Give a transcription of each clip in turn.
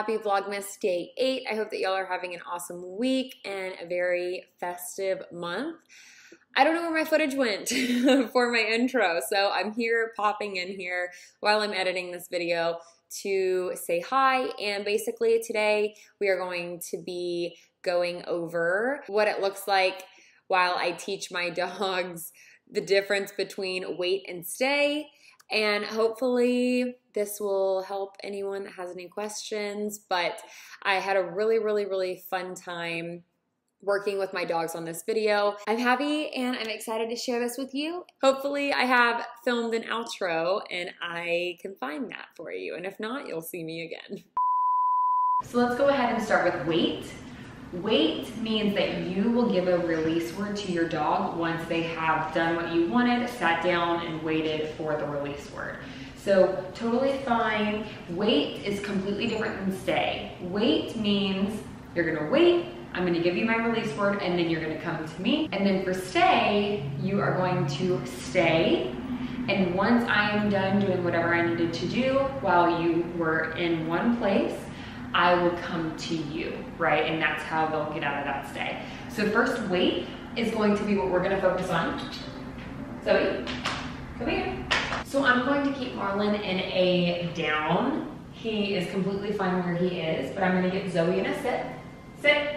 happy Vlogmas Day 8. I hope that y'all are having an awesome week and a very festive month. I don't know where my footage went for my intro, so I'm here popping in here while I'm editing this video to say hi, and basically today we are going to be going over what it looks like while I teach my dogs the difference between wait and stay, and hopefully this will help anyone that has any questions. But I had a really fun time working with my dogs on this video. I'm happy and I'm excited to share this with you. Hopefully I have filmed an outro and I can find that for you, and if not, you'll see me again. So let's go ahead and start with wait. Wait means that you will give a release word to your dog once they have done what you wanted, sat down and waited for the release word. So totally fine. Wait is completely different than stay. Wait means you're gonna wait, I'm gonna give you my release word, and then you're gonna come to me. And then for stay, you are going to stay. And once I am done doing whatever I needed to do while you were in one place, I will come to you, right? And that's how they'll get out of that stay. So first, wait is going to be what we're gonna focus on. Zoe, come here. So I'm going to keep Marlon in a down. He is completely fine where he is, but I'm gonna get Zoe in a sit. Sit.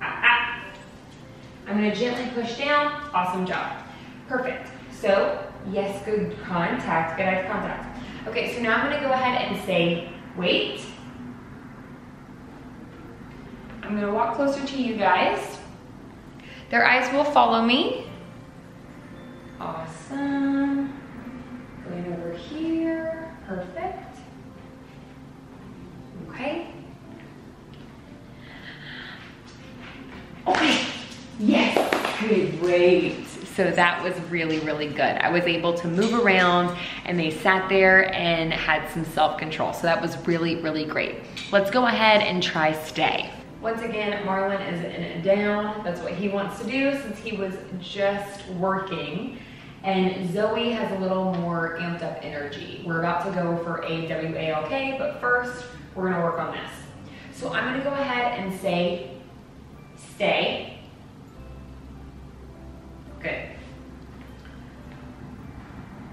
I'm gonna gently push down. Awesome job. Perfect. So, yes, good contact, good eye contact. Okay, so now I'm gonna go ahead and say, wait. I'm gonna walk closer to you guys. Their eyes will follow me. Awesome. Going over here, perfect. Okay. Okay. Yes, good, wait. So that was really good. I was able to move around and they sat there and had some self-control. So that was really great. Let's go ahead and try stay. Once again, Marlon is in a down. That's what he wants to do since he was just working. And Zoe has a little more amped up energy. We're about to go for a W-A-L-K, but first we're gonna work on this. So I'm gonna go ahead and say stay. Good.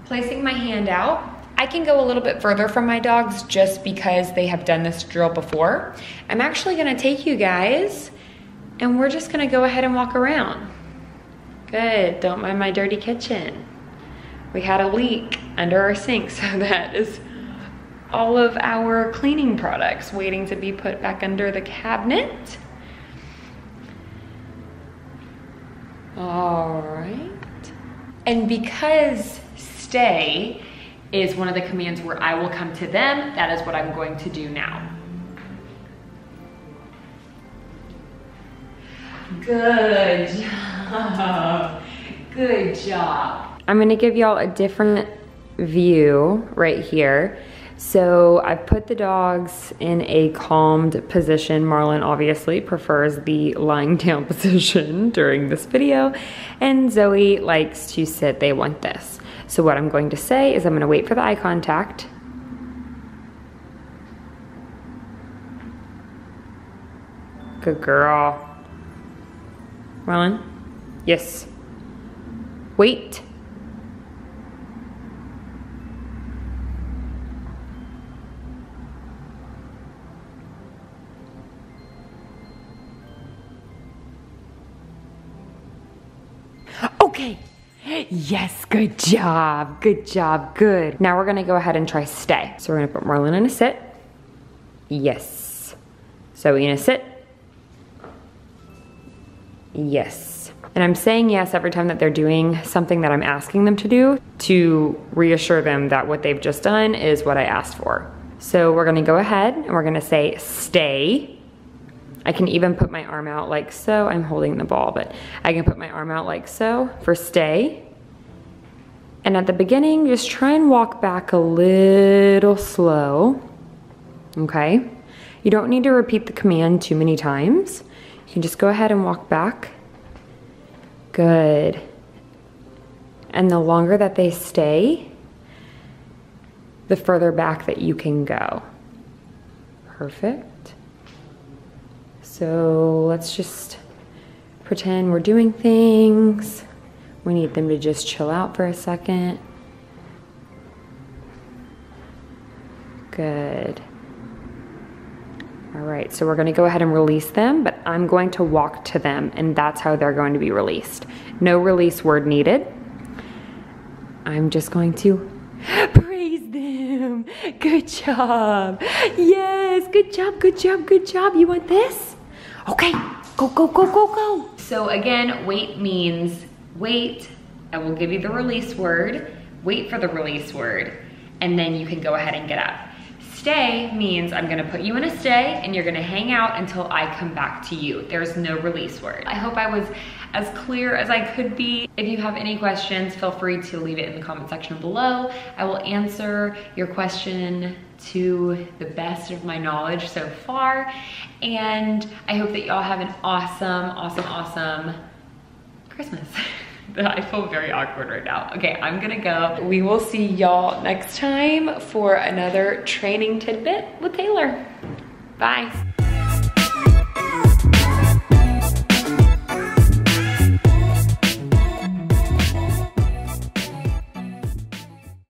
Placing my hand out. I can go a little bit further from my dogs just because they have done this drill before. I'm actually gonna take you guys and we're just gonna go ahead and walk around. Good, don't mind my dirty kitchen. We had a leak under our sink, so that is all of our cleaning products waiting to be put back under the cabinet. All right. And because stay is one of the commands where I will come to them, that is what I'm going to do now. Good job. Good job. I'm gonna give y'all a different view right here. So I put the dogs in a calmed position. Marlon obviously prefers the lying down position during this video, and Zoe likes to sit. They want this. So what I'm going to say is I'm going to wait for the eye contact. Good girl. Marlon? Yes. Wait. Okay. Yes, good job. Good job. Good. Now we're going to go ahead and try stay. So we're going to put Marlon in a sit. Yes. Zoe in a sit. Yes. And I'm saying yes every time that they're doing something that I'm asking them to do to reassure them that what they've just done is what I asked for. So we're going to go ahead and we're going to say stay. I can even put my arm out like so. I'm holding the ball, but I can put my arm out like so for stay. And at the beginning, just try and walk back a little slow, okay? You don't need to repeat the command too many times. You can just go ahead and walk back. Good. And the longer that they stay, the further back that you can go. Perfect. So let's just pretend we're doing things. We need them to just chill out for a second. Good. All right, so we're gonna go ahead and release them, but I'm going to walk to them and that's how they're going to be released. No release word needed. I'm just going to praise them. Good job. Yes, good job, good job, good job. You want this? Okay, go, go, go, go, go. So again, wait means wait. I will give you the release word. Wait for the release word. And then you can go ahead and get up. Stay means I'm gonna put you in a stay and you're gonna hang out until I come back to you. There's no release word. I hope I was as clear as I could be. If you have any questions, feel free to leave it in the comment section below. I will answer your question to the best of my knowledge so far. And I hope that y'all have an awesome, awesome, awesome Christmas. I feel very awkward right now. Okay, I'm gonna go. We will see y'all next time for another training tidbit with Taylor. Bye.